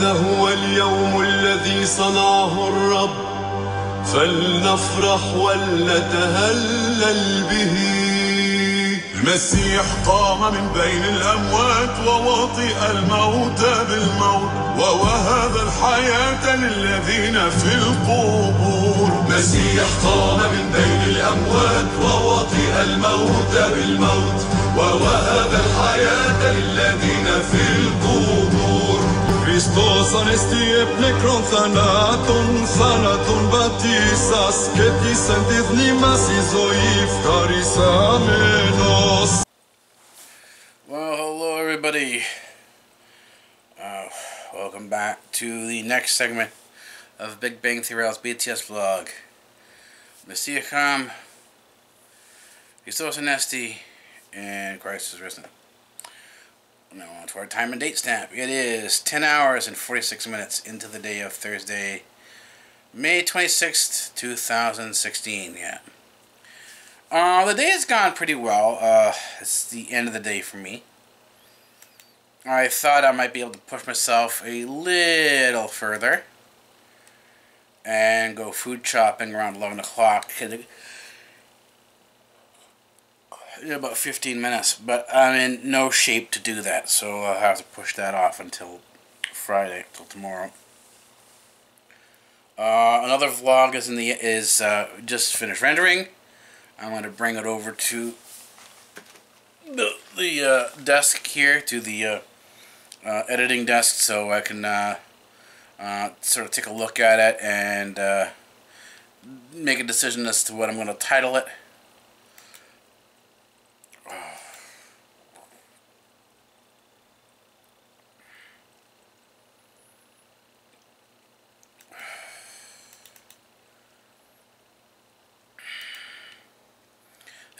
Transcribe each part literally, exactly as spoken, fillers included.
هذا هو اليوم الذي صنعه الرب فلنفرح ولنتهلل به. المسيح قام من بين الأموات ووطئ الموت بالموت ووهب الحياة للذين في القبور. المسيح قام من بين الأموات ووطئ الموت بالموت ووهب الحياة للذين في القبور. Χριστός ανεστιέπνε κρον θανάτων, θάνατον βαπτίσας και πλήσεν τη δνήμας η ζωή ευχαρισαμένος. Well, hello everybody. Uh, welcome back to the next segment of Big Bang Theory R L's B T S vlog. Messiah, Christos Anesti, and Christ is risen. Now on to our time and date stamp. It is ten hours and forty-six minutes into the day of Thursday, May twenty-sixth, two thousand sixteen. Yeah. Uh, the day has gone pretty well. Uh, it's the end of the day for me. I thought I might be able to push myself a little further and go food shopping around eleven o'clock. In about fifteen minutes, but I'm in no shape to do that, so I'll have to push that off until Friday, till tomorrow. Uh, another vlog is in the is uh, just finished rendering. I'm going to bring it over to the the uh, desk here, to the uh, uh, editing desk, so I can uh, uh, sort of take a look at it and uh, make a decision as to what I'm going to title it.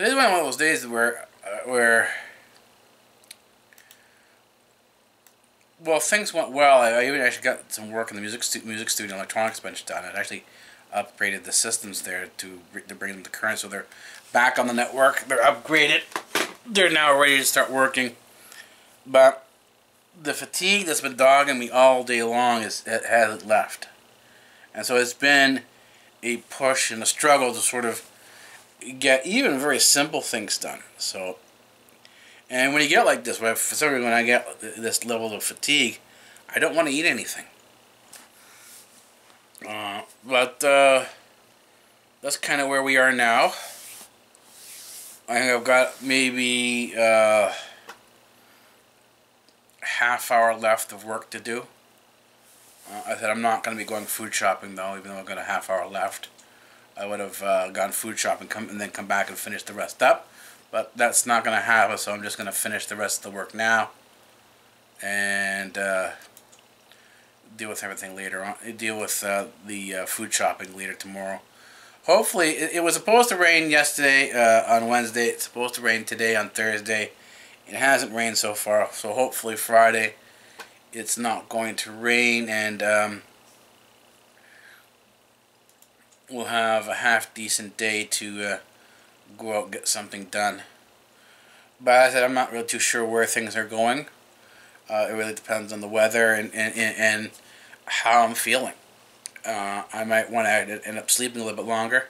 Today's one of those days where, uh, where, well, things went well. I, I even actually got some work in the music stu music studio, electronics bench done. I actually upgraded the systems there to to bring them to current, so they're back on the network. They're upgraded. They're now ready to start working. But the fatigue that's been dogging me all day long is it hasn't left, and so it's been a push and a struggle to sort of get even very simple things done. So, and when you get like this, for some reason, when I get this level of fatigue, I don't want to eat anything. Uh, but uh, that's kind of where we are now. I think I've got maybe uh, half hour left of work to do. Uh, I said I'm not going to be going food shopping though, even though I've got a half hour left. I would have uh, gone food shopping and, come, and then come back and finish the rest up. But that's not going to happen, so I'm just going to finish the rest of the work now. And uh, deal with everything later on. Deal with uh, the uh, food shopping later tomorrow. Hopefully, it, it was supposed to rain yesterday uh, on Wednesday. It's supposed to rain today on Thursday. It hasn't rained so far, so hopefully Friday it's not going to rain. And Um, we'll have a half-decent day to uh, go out and get something done. But as I said, I'm not really too sure where things are going. Uh, it really depends on the weather and, and, and how I'm feeling. Uh, I might want to end up sleeping a little bit longer,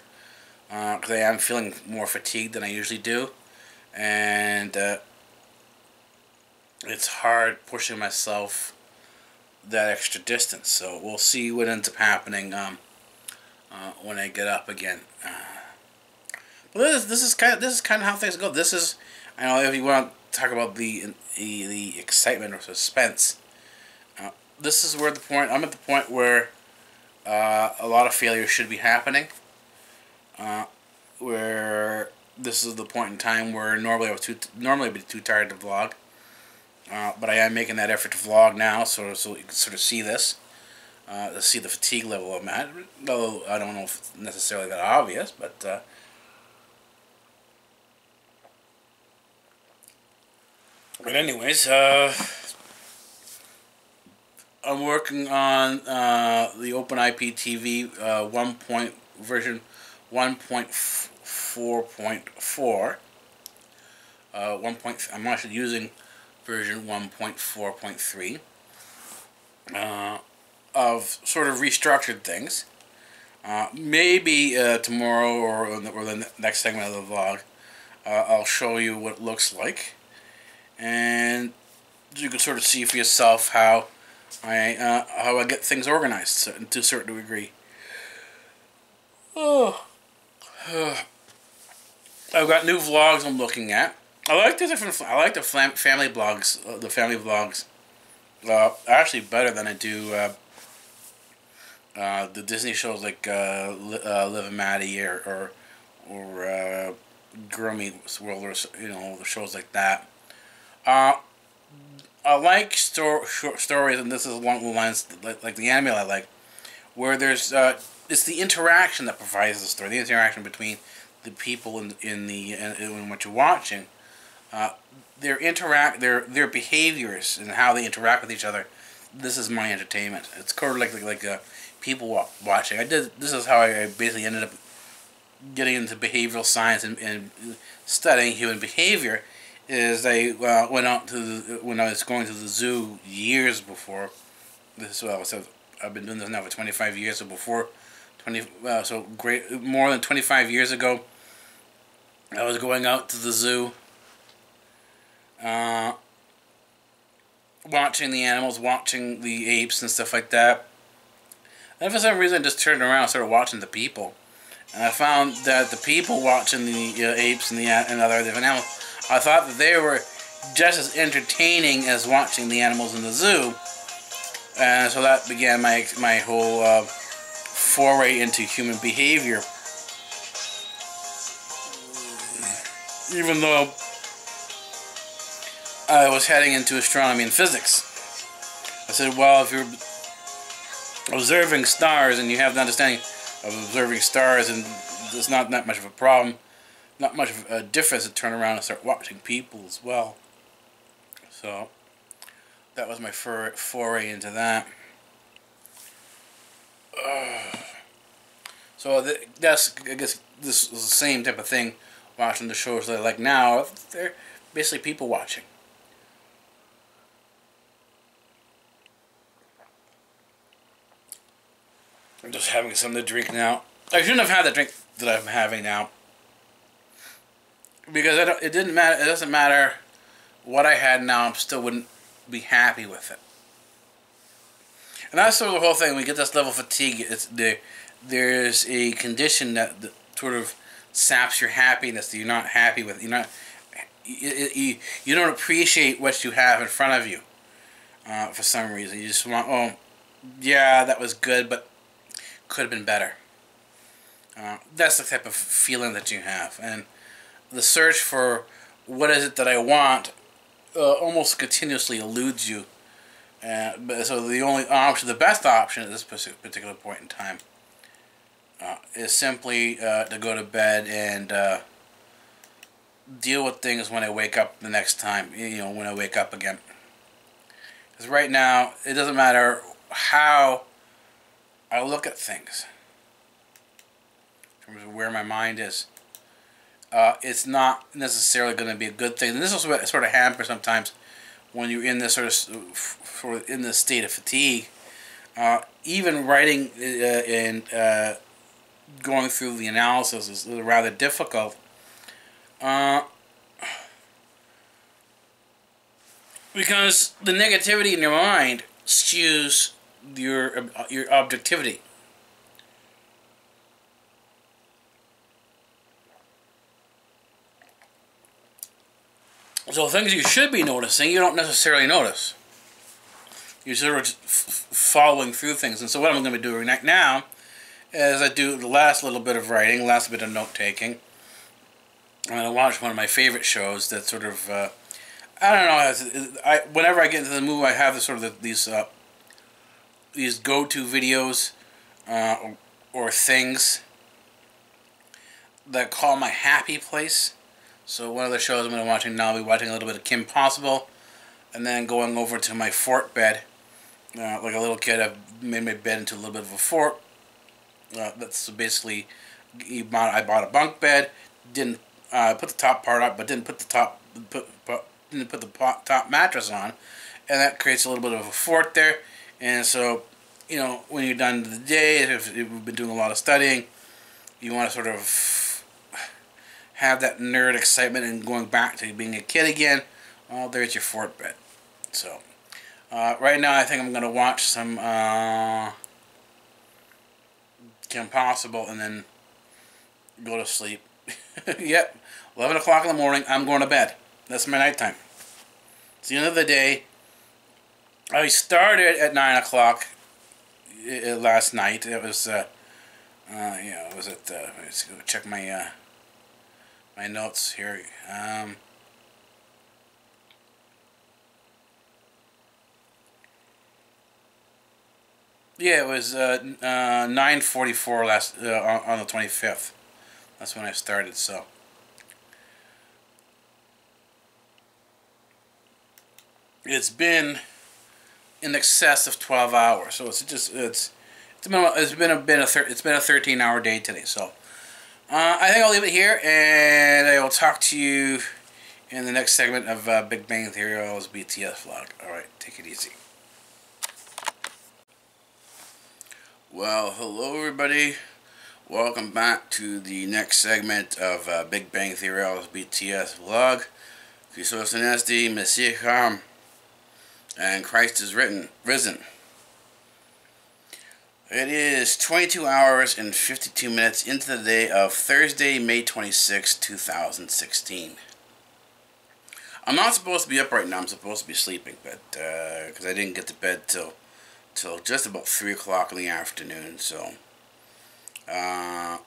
because uh, I am feeling more fatigued than I usually do. And uh, it's hard pushing myself that extra distance. So we'll see what ends up happening Um, Uh, when I get up again. Uh, but this, this is kind of this is kind of how things go. This is, I know if you want to talk about the the, the excitement or suspense, uh, this is where the point I'm at the point where uh, a lot of failure should be happening. Uh, where this is the point in time where normally I was too normally I'd be too tired to vlog, uh, but I am making that effort to vlog now, so so you can sort of see this. Uh, to see the fatigue level I'm at, though I don't know if it's necessarily that obvious, but uh, but anyways, uh, I'm working on uh, the Open I P T V uh, one point version one point four point four. Uh, one point I'm actually using version one point four point three. uh, of sort of restructured things. Uh, maybe uh, tomorrow or, or the next segment of the vlog, uh, I'll show you what it looks like, and you can sort of see for yourself how I uh, how I get things organized to a certain degree. Oh, I've got new vlogs I'm looking at. I like the different. I like the family blogs. Uh, the family vlogs, uh, actually better than I do. Uh, Uh, the Disney shows like uh, uh, Liv and Maddie or or, or uh, Girl Meets World, or you know, the shows like that. Uh, I like sto short stories, and this is along the lines like, like the anime I like, where there's uh, it's the interaction that provides the story, the interaction between the people in in the in, in what you're watching, uh, their interact their their behaviors and how they interact with each other. This is my entertainment. It's kind of like like, like a people watching. I did. This is how I basically ended up getting into behavioral science and, and studying human behavior. Is I uh, went out to the, when I was going to the zoo years before. This is well, so I've been doing this now for twenty-five years. So before twenty, uh, so great, more than twenty-five years ago, I was going out to the zoo, uh, watching the animals, watching the apes and stuff like that. And for some reason, I just turned around and started watching the people. And I found that the people watching the uh, apes and the uh, and other different animals, I thought that they were just as entertaining as watching the animals in the zoo. And so that began my my whole uh, foray into human behavior. Even though I was heading into astronomy and physics, I said, well, if you're observing stars and you have the understanding of observing stars, and there's not that much of a problem, not much of a difference to turn around and start watching people as well. So that was my for foray into that. Ugh. So th that's, I guess this is the same type of thing, watching the shows that I like now. They're basically people watching. I'm just having something to drink now. I shouldn't have had the drink that I'm having now, because I don't, it didn't matter. It doesn't matter what I had now. I still wouldn't be happy with it. And that's sort of the whole thing. We get this level of fatigue. It's there. There's a condition that, that sort of saps your happiness. That you're not happy with. You're not. You you, you don't appreciate what you have in front of you. Uh, for some reason, you just want. Oh, yeah, that was good, but could have been better. Uh, that's the type of feeling that you have, and the search for what is it that I want uh, almost continuously eludes you. Uh, but, so the only option, the best option at this particular point in time, uh, is simply uh, to go to bed and uh, deal with things when I wake up the next time. You know, when I wake up again. Because right now, it doesn't matter how I look at things in terms of where my mind is. Uh, it's not necessarily going to be a good thing, and this is what sort of hampers sometimes when you're in this sort of for in this state of fatigue. Uh, even writing uh, and uh, going through the analysis is rather difficult. Uh, because the negativity in your mind skews your your objectivity. So things you should be noticing, you don't necessarily notice. You're sort of f following through things. And so what I'm going to be doing right now is I do the last little bit of writing, last bit of note-taking. I'm going to watch one of my favorite shows that sort of, uh, I don't know, I, whenever I get into the mood, I have this sort of the, these uh, these go-to videos uh, or, or things that call my happy place. So one of the shows I'm going to be watching now, I'll be watching a little bit of Kim Possible, and then going over to my fort bed. Uh, like a little kid, I've made my bed into a little bit of a fort. Uh, that's basically, you bought, I bought a bunk bed, didn't uh, put the top part up, but didn't put the top put, put, didn't put the top mattress on, and that creates a little bit of a fort there. And so, you know, when you're done the day, if you've been doing a lot of studying, you want to sort of have that nerd excitement and going back to being a kid again. Well, there's your fort bed. So, uh, right now I think I'm going to watch some uh, Kim Possible and then go to sleep. Yep, eleven o'clock in the morning, I'm going to bed. That's my nighttime. It's the end of the day. I started at nine o'clock last night. It was, uh, uh, you know, it was at, uh, let's go check my, uh, my notes here. Um, yeah, it was uh, uh, nine forty-four last, uh, on, on the twenty-fifth. That's when I started, so. It's been in excess of twelve hours, so it's just it's it's been a, it's been a been a thir it's been a thirteen hour day today. So uh, I think I'll leave it here, and I will talk to you in the next segment of uh, Big Bang Theory R L's B T S vlog. All right, take it easy. Well, hello everybody, welcome back to the next segment of uh, Big Bang Theory R L's B T S vlog. Que sos en este Messiah. And Christ is written, risen. It is twenty-two hours and fifty-two minutes into the day of Thursday, May twenty-sixth, two thousand sixteen. I'm not supposed to be up right now. I'm supposed to be sleeping, but because uh, I didn't get to bed till till just about three o'clock in the afternoon. So, uh,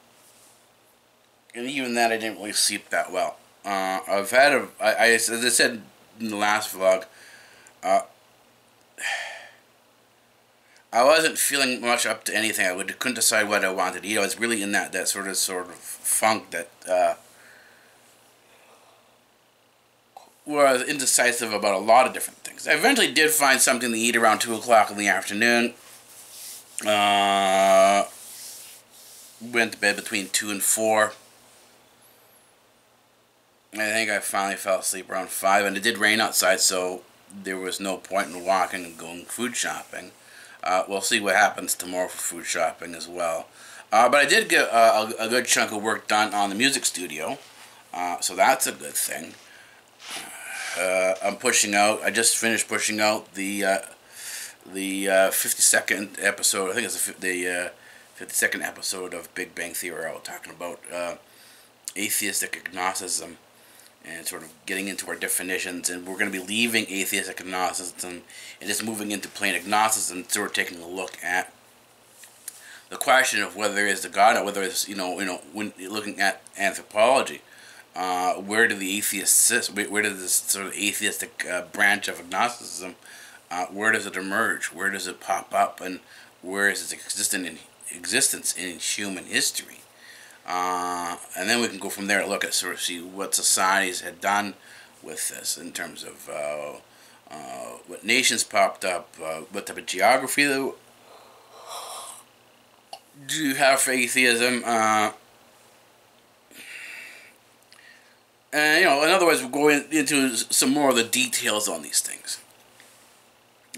and even that, I didn't really sleep that well. Uh, I've had a, I, I, as I said in the last vlog, uh. I wasn't feeling much up to anything. I would, couldn't decide what I wanted to eat. I was really in that, that sort of sort of funk that uh, where I was indecisive about a lot of different things. I eventually did find something to eat around two o'clock in the afternoon. Uh, went to bed between two and four. I think I finally fell asleep around five, and it did rain outside, so there was no point in walking and going food shopping. Uh, we'll see what happens tomorrow for food shopping as well. Uh, but I did get uh, a, a good chunk of work done on the music studio, uh, so that's a good thing. Uh, I'm pushing out. I just finished pushing out the uh, the uh, fifty-second episode. I think it's the uh, fifty-second episode of Big Bang Theory. I was talking about uh, atheistic agnosticism and sort of getting into our definitions, and we're going to be leaving atheistic agnosticism and just moving into plain agnosticism, so we're taking a look at the question of whether there is a God, or whether it's, you know, you know, when looking at anthropology, uh, where do the atheists, where does this sort of atheistic uh, branch of agnosticism, uh, where does it emerge, where does it pop up, and where is its existence in, existence in human history? Uh, and then we can go from there and look at sort of see what societies had done with this in terms of uh, uh, what nations popped up, uh, what type of geography do you have for atheism, uh, and you know, in other words, we're going into some more of the details on these things.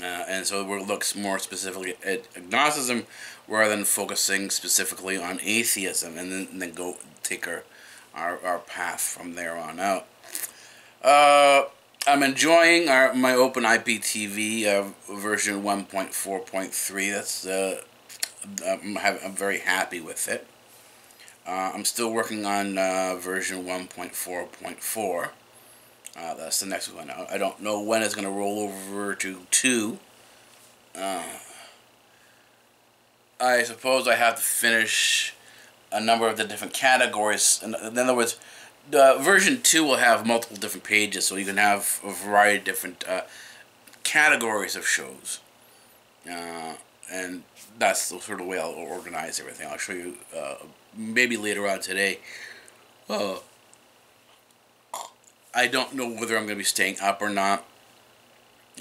Uh, and so we'll look more specifically at agnosticism rather than focusing specifically on atheism, and then, and then go take our, our, our path from there on out. Uh, I'm enjoying our, my Open I P T V uh, version one point four point three. That's uh, I'm, have, I'm very happy with it. Uh, I'm still working on uh, version one point four point four. Uh, that's the next one. I don't know when it's going to roll over to two. Uh, I suppose I have to finish a number of the different categories. In, in other words, uh, version two will have multiple different pages, so you can have a variety of different uh, categories of shows. Uh, and that's the sort of way I'll organize everything. I'll show you uh, maybe later on today. Uh, I don't know whether I'm going to be staying up or not.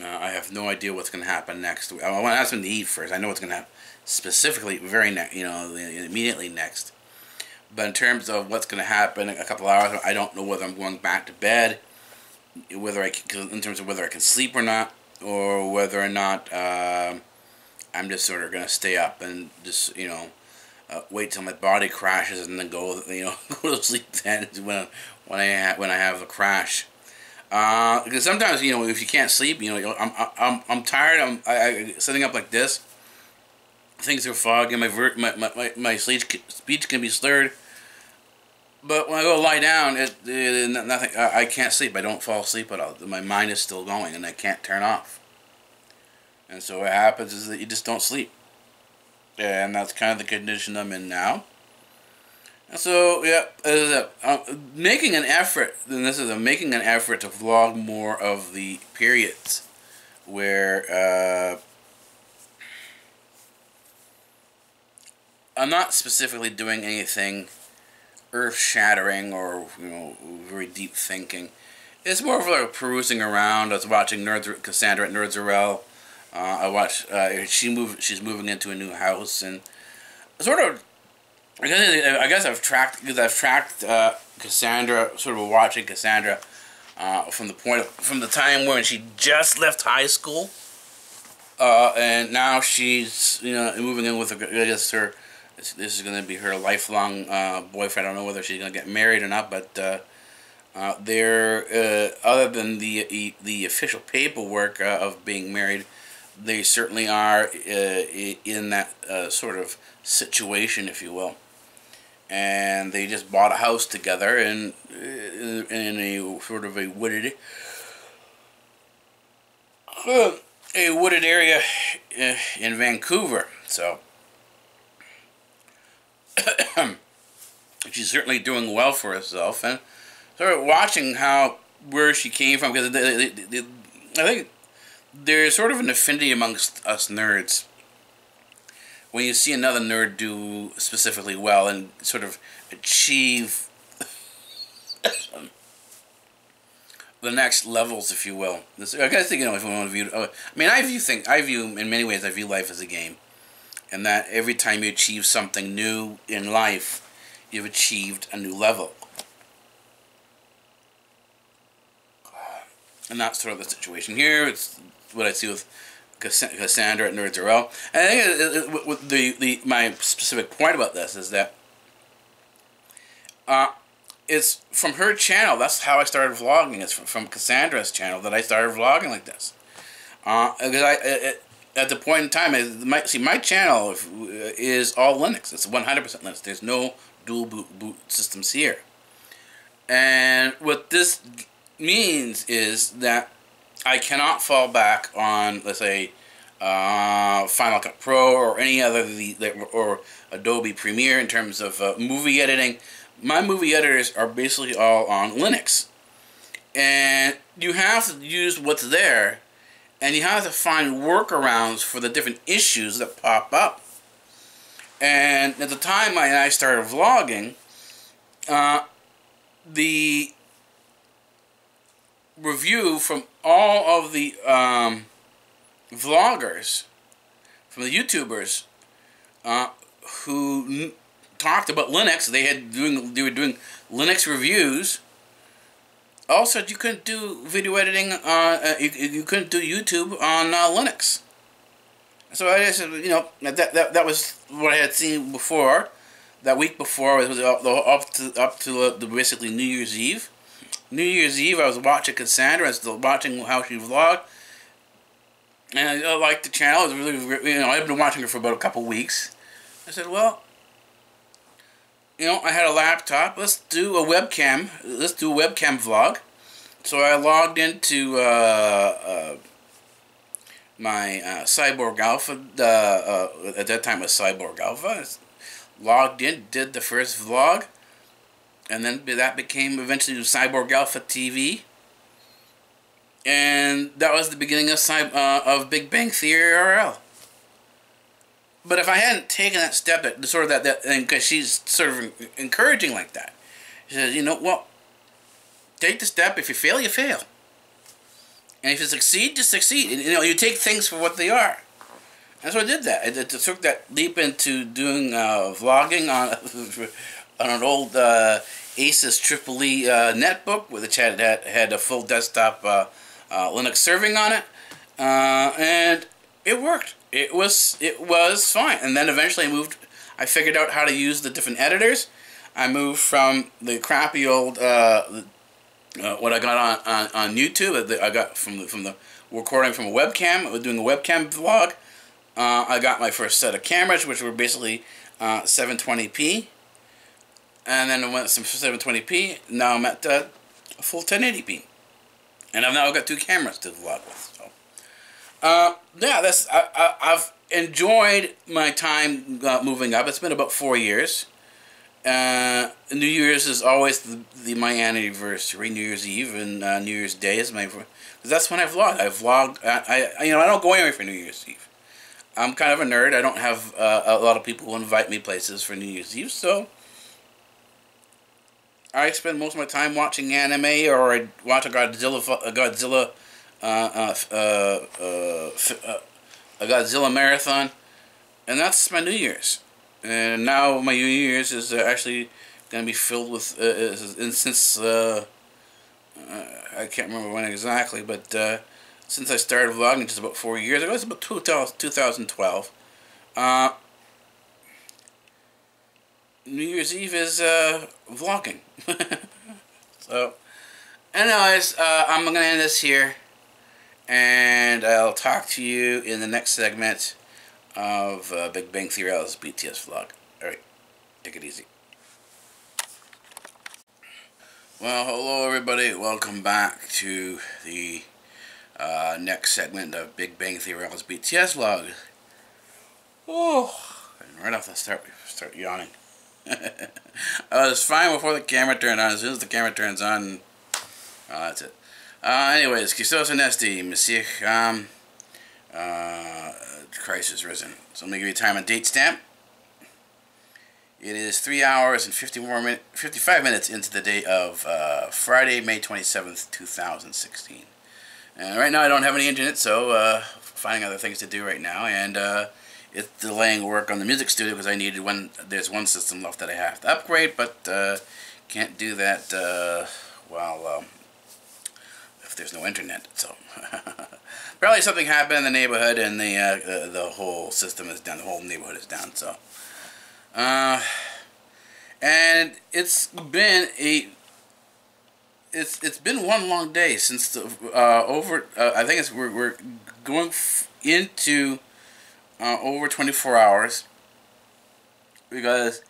Uh, I have no idea what's going to happen next week. I want to ask them to eat first. I know what's going to happen specifically very next, you know, immediately next. But in terms of what's going to happen in a couple hours, I don't know whether I'm going back to bed, whether I can, in terms of whether I can sleep or not, or whether or not uh, I'm just sort of going to stay up and just, you know, uh, wait till my body crashes and then go, you know, go to sleep then when, when, I, ha when I have a crash. Uh, because sometimes, you know, if you can't sleep, you know, I'm, I'm, I'm tired, I'm I, I, sitting up like this. Things are foggy, my, ver my, my, my, my speech, speech can be slurred. But when I go lie down, it, it nothing. I, I can't sleep. I don't fall asleep at all. My mind is still going, and I can't turn off. And so what happens is that you just don't sleep. And that's kind of the condition I'm in now. And so, yeah, this is a, uh, making an effort, and this is a, making an effort to vlog more of the periods where... Uh, I'm not specifically doing anything earth-shattering or, you know, very deep thinking. It's more of like perusing around. I was watching Nerds, Cassandra at Nerds R L. Uh, I watched, uh, she moved, she's moving into a new house, and sort of, I guess, I guess I've tracked, because I've tracked uh, Cassandra, sort of watching Cassandra uh, from the point of, from the time when she just left high school, uh, and now she's, you know, moving in with, I guess, her, this is going to be her lifelong uh, boyfriend. I don't know whether she's going to get married or not, but uh, uh, they're, uh, other than the the official paperwork uh, of being married, they certainly are uh, in that uh, sort of situation, if you will. And they just bought a house together in, in a sort of a wooded... Uh, a wooded area in Vancouver, so... She's certainly doing well for herself, and sort of watching how, where she came from, because they, they, they, I think there's sort of an affinity amongst us nerds when you see another nerd do specifically well and sort of achieve the next levels, if you will. This, I guess, you know, if you want to view, I mean, I view things, I view in many ways, I view life as a game. And that every time you achieve something new in life, you've achieved a new level. And that's sort of the situation here. It's what I see with Cassandra at Nerds R L. And I think it, it, the, the, my specific point about this is that uh, it's from her channel, that's how I started vlogging. It's from, from Cassandra's channel that I started vlogging like this. Uh, because I... It, At the point in time, is my, see, my channel is all Linux. It's one hundred percent Linux. There's no dual boot, boot systems here. And what this means is that I cannot fall back on, let's say, uh, Final Cut Pro or any other, or Adobe Premiere in terms of uh, movie editing. My movie editors are basically all on Linux. And you have to use what's there. And you have to find workarounds for the different issues that pop up. And at the time I, I started vlogging, uh, the review from all of the um, vloggers, from the YouTubers uh, who n talked about Linux, they had doing they were doing Linux reviews. Also, you couldn't do video editing. Uh, you, you couldn't do YouTube on uh, Linux. So I just, you know, that that that was what I had seen before. That week before it was up to up to uh, the basically New Year's Eve. New Year's Eve, I was watching Cassandra. I was watching how she vlogged, and I liked the channel. It was really, you know, I've been watching her for about a couple weeks. I said, well. You know, I had a laptop. Let's do a webcam. Let's do a webcam vlog. So I logged into uh, uh, my uh, Cyborg Alpha. Uh, uh, at that time, it was Cyborg Alpha. Logged in, did the first vlog, and then that became eventually Cyborg Alpha T V. And that was the beginning of Cy uh, of Big Bang Theory R L. But if I hadn't taken that step, that sort of that, that and because she's sort of encouraging like that, she says, you know, well, take the step. If you fail, you fail, and if you succeed, just succeed. And, you know, you take things for what they are. And so I did that. I, I took that leap into doing uh, vlogging on on an old uh, Asus Triple E uh, netbook, which had had a full desktop uh, uh, Linux serving on it, uh, and. it worked. It was it was fine. And then eventually I moved. I figured out how to use the different editors. I moved from the crappy old uh, uh, what I got on, on on YouTube. I got from the, from the recording from a webcam. I was doing a webcam vlog. Uh, I got my first set of cameras, which were basically uh, seven twenty p, and then I went some seven twenty p. Now I'm at uh, a full ten eighty p, and I've now got two cameras to vlog with. So, uh, yeah, that's I, I, I've enjoyed my time uh, moving up. It's been about four years. Uh, New Year's is always the, the my anniversary. New Year's Eve and uh, New Year's Day is my. Because that's when I vlog. I vlog. I, I you know I don't go anywhere for New Year's Eve. I'm kind of a nerd. I don't have uh, a lot of people who invite me places for New Year's Eve, so I spend most of my time watching anime, or I watch a Godzilla, a Godzilla, uh, uh, uh, uh, uh, a Godzilla marathon, and that's my New Year's. And now my New Year's is actually going to be filled with, uh, and since uh, I can't remember when exactly, but. Uh, Since I started vlogging just about four years ago, it's about two thousand twelve. Uh, New Year's Eve is uh, vlogging. So, anyways, uh, I'm gonna end this here, and I'll talk to you in the next segment of uh, Big Bang Theory R L's B T S vlog. All right, take it easy. Well, hello everybody. Welcome back to the. Uh, next segment of Big Bang Theory R L's B T S vlog. Oh, and right off the start, we start yawning. I was fine before the camera turned on. As soon as the camera turns on, oh, that's it. Uh, anyways, Christos Anesti, Messiah, um, uh, Christ is risen. So I'm gonna give you time and date stamp. It is three hours and fifty more min fifty-five minutes into the day of uh, Friday, May twenty-seventh, two thousand sixteen. And right now I don't have any internet, so uh, finding other things to do right now, and uh, it's delaying work on the music studio because I needed one. There's one system left that I have to upgrade, but uh, can't do that uh, while um, if there's no internet. So probably something happened in the neighborhood, and the uh, the whole system is down. The whole neighborhood is down. So, uh, and it's been a. It's it's been one long day since the uh, over. Uh, I think it's we're we're going f into uh, over twenty-four hours because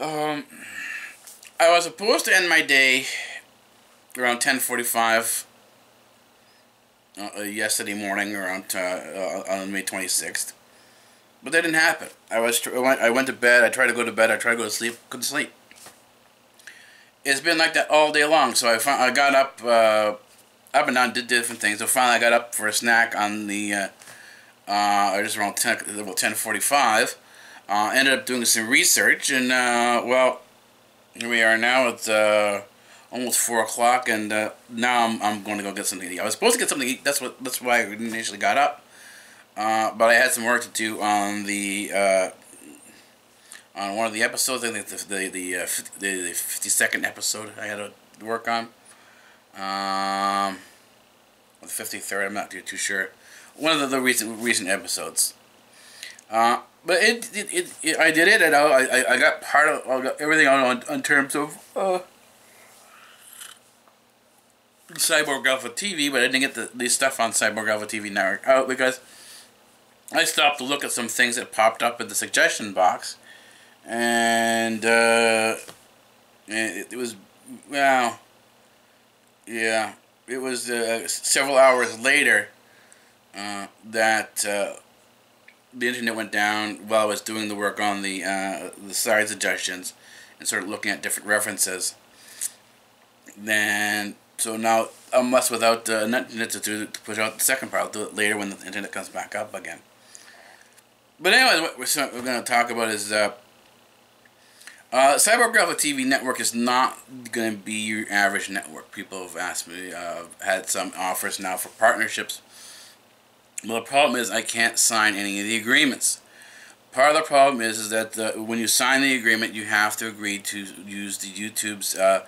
um, I was supposed to end my day around ten forty-five uh, yesterday morning, around uh, uh, on May twenty-sixth, but that didn't happen. I was tr I went I went to bed. I tried to go to bed. I tried to go to sleep. Couldn't sleep. It's been like that all day long, so I found, I got up, uh, up and down, did different things. So finally, I got up for a snack on the, uh, uh, just around ten, about ten forty-five. Uh, ended up doing some research, and uh, well, here we are now. It's uh, almost four o'clock, and uh, now I'm I'm going to go get something to eat. I was supposed to get something to eat. That's what that's why I initially got up, uh, but I had some work to do on the. Uh, On one of the episodes, I think the the the, uh, the fifty-second episode I had to work on, um, or the fifty-third. I'm not too too sure. One of the recent recent episodes, uh, but it it, it it I did it, and I I, I got part of I got everything on on terms of uh, Cyborg Alpha T V, but I didn't get the the stuff on Cyborg Alpha T V Network out because I stopped to look at some things that popped up in the suggestion box. And uh, it, it was, well, yeah, it was uh, several hours later uh, that uh, the internet went down while I was doing the work on the uh, the side suggestions and started looking at different references. Then so now I'm left without uh, internet to, do, to push out the second part. I'll do it later when the internet comes back up again. But anyways, what we're, we're going to talk about is. Uh, Uh, Cyborg Alpha T V Network is not going to be your average network. People have asked me, uh, had some offers now for partnerships. Well, the problem is I can't sign any of the agreements. Part of the problem is, is that the, when you sign the agreement, you have to agree to use the YouTube's uh,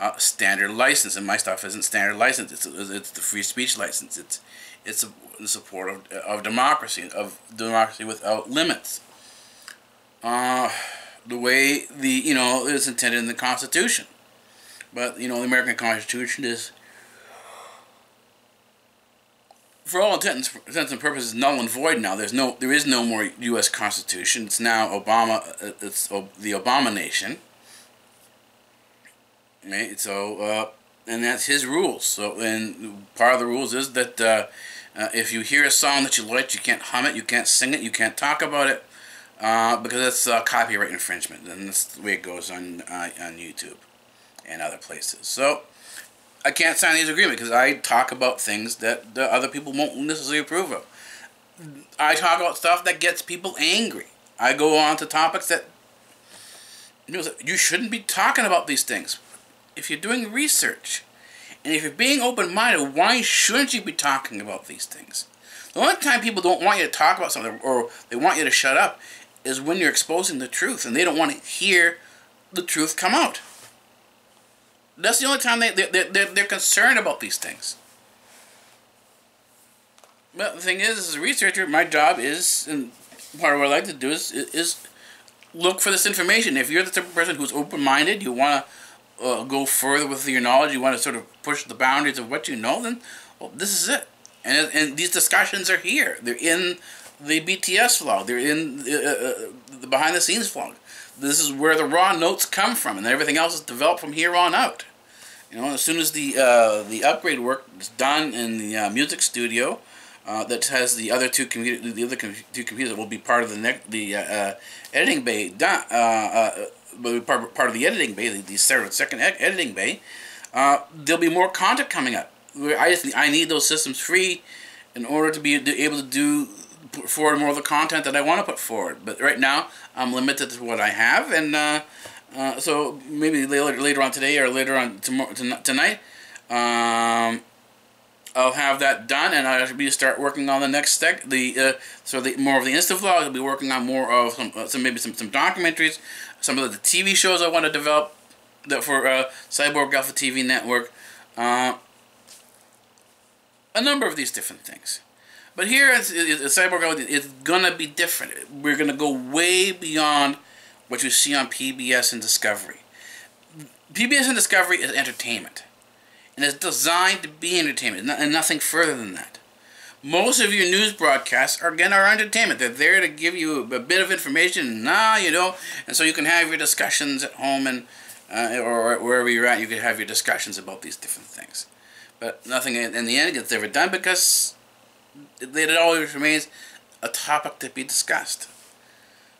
uh, standard license, and my stuff isn't standard license. It's it's the free speech license. It's it's in support of of democracy, of democracy without limits. Uh, the way the you know it's intended in the Constitution, but you know the American Constitution is, for all intents and purposes, null and void now. There's no, there is no more U S Constitution. It's now Obama. It's the Obama nation. Right? So, uh, and that's his rules. So, and part of the rules is that uh, uh, if you hear a song that you like, you can't hum it, you can't sing it, you can't talk about it, uh, because that's uh, copyright infringement, and that's the way it goes on uh, on YouTube and other places. So I can't sign these agreements because I talk about things that the other people won't necessarily approve of. I talk about stuff that gets people angry. I go on to topics that, you know, you shouldn't be talking about these things. If you're doing research, and if you're being open-minded, why shouldn't you be talking about these things? The only time people don't want you to talk about something, or they want you to shut up, is when you're exposing the truth, and they don't want to hear the truth come out. That's the only time they, they, they, they're, they're concerned about these things. But the thing is, as a researcher, my job is, and part of what I like to do is, is look for this information. If you're the type of person who's open-minded, you want to uh, go further with your knowledge, you want to sort of push the boundaries of what you know, then well, this is it. And, and these discussions are here. They're in the B T S vlog. They're in uh, uh, the behind-the-scenes vlog. This is where the raw notes come from, and everything else is developed from here on out. You know, as soon as the uh, the upgrade work is done in the uh, music studio, uh, that has the other two computer, the other com two computers that will be part of the ne the uh, uh, editing bay, done, uh, uh, will be part part of the editing bay, the, the second ed editing bay. Uh, there'll be more content coming up. I just I need those systems free in order to be able to do. Put forward more of the content that I want to put forward, but right now I'm limited to what I have, and uh, uh, so maybe later, later on today or later on tomorrow, tonight, um, I'll have that done, and I'll be start working on the next step. The uh, so the more of the Insta vlog. I'll be working on more of some, uh, some maybe some some documentaries, some of the T V shows I want to develop that for uh, Cyborg Alpha T V Network, uh, a number of these different things. But here at Cyborg Alpha, it's going to be different. We're going to go way beyond what you see on P B S and Discovery. P B S and Discovery is entertainment. And it's designed to be entertainment, and nothing further than that. Most of your news broadcasts are, again, are entertainment. They're there to give you a bit of information, nah, you know, and so you can have your discussions at home and uh, or wherever you're at. You can have your discussions about these different things. But nothing in the end gets ever done because it always remains a topic to be discussed.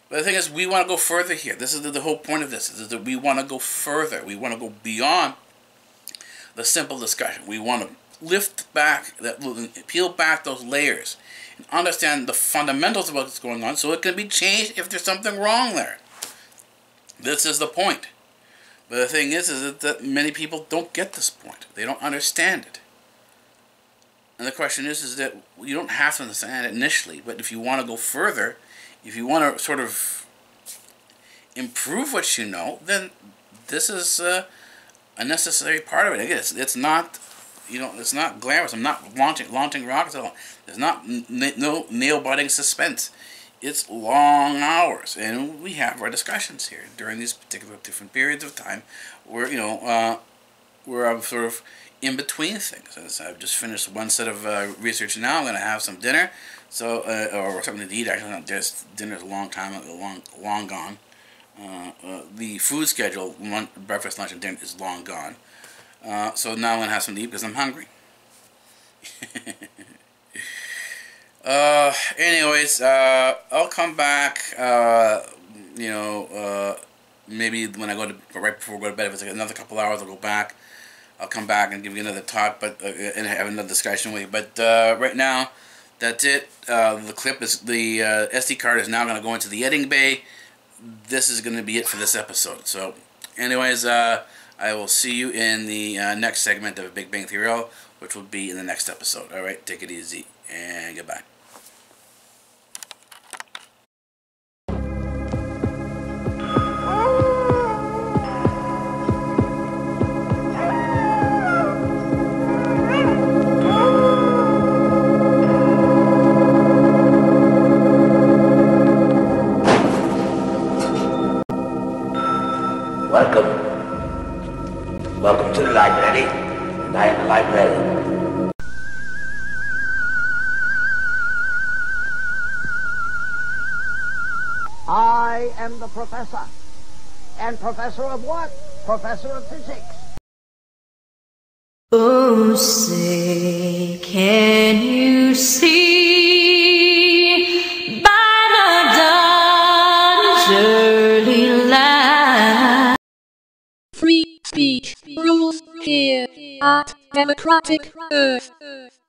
But the thing is, we want to go further here. This is the whole point of this, is that we want to go further. We want to go beyond the simple discussion. We want to lift back, that, peel back those layers and understand the fundamentals of what's going on so it can be changed if there's something wrong there. This is the point. But the thing is, is that many people don't get this point. They don't understand it. And the question is, is that you don't have to understand it initially, but if you want to go further, if you want to sort of improve what you know, then this is uh, a necessary part of it. Again, it's, it's not, you know, it's not glamorous. I'm not launching launching rockets at all. There's not na no nail-biting suspense. It's long hours, and we have our discussions here during these particular different periods of time, where you know, uh, where I'm sort of in between things. I've just finished one set of uh, research now. I'm going to have some dinner, so uh, or something to eat. Actually, not just dinner's a long time, long, long gone. Uh, uh, the food schedule, lunch, breakfast, lunch, and dinner is long gone. Uh, so now I'm going to have something to eat because I'm hungry. uh, anyways, uh, I'll come back. Uh, you know, uh, maybe when I go to right before I go to bed, if it's like another couple hours, I'll go back. I'll come back and give you another talk, but uh, and have another discussion with you. But uh, right now, that's it. Uh, the clip is the uh, S D card is now going to go into the editing bay. This is going to be it for this episode. So, anyways, uh, I will see you in the uh, next segment of Big Bang Theory R L, which will be in the next episode. All right, take it easy and goodbye. Eddie, and I am the librarian. I am the professor. And professor of what? Professor of physics. Oh, say, can you see by the dawn's early light? Free speech rules here at Democratic Earth.